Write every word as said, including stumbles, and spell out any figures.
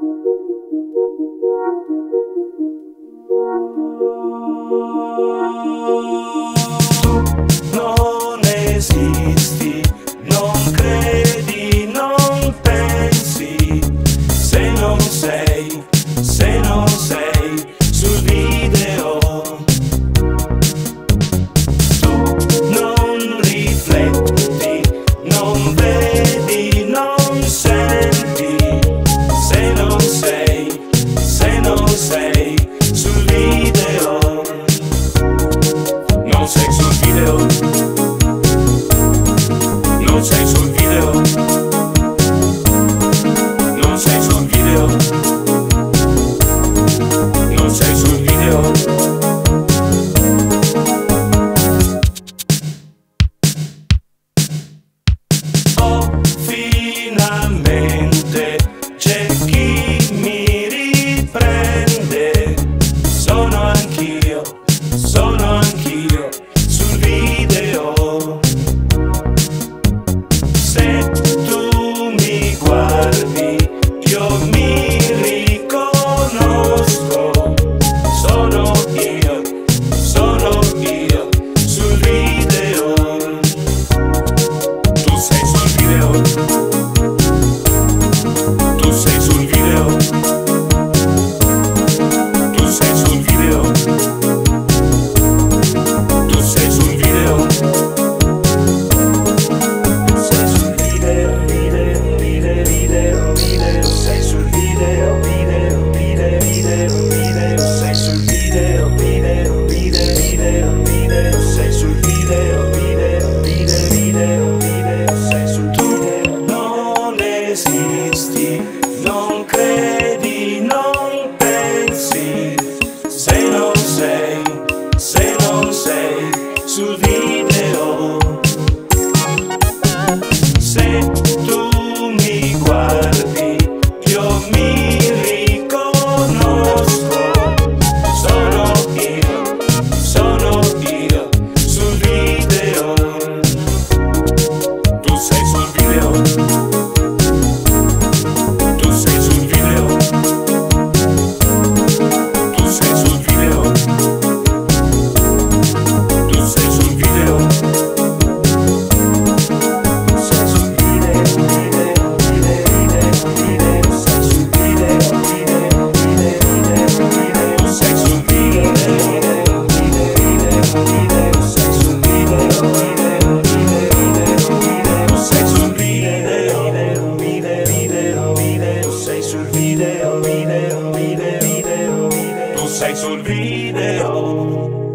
Tu non esisti, non credi, non pensi, se non sei, se non sei sul video. Tu non rifletti, non vedi, non senti, se non sei, se non sei sul video. Non sei sul video, non sei sul video, non sei sul video, non sei sul video. Oh, finalmente c'è chi mi riprende, sono anch'io, sono anch'io sul video. Se tu mi guardi, io mi riconosco, sono io, sono io sul video. Tu sei sul video, tu sei sul video, tu sei sul video. Non credi, non pensi, se non sei, se non sei sul video. Se tu mi guardi, io mi riconosco, sono io, sono io sul video. Tu sei sul video. Tu sei sul video.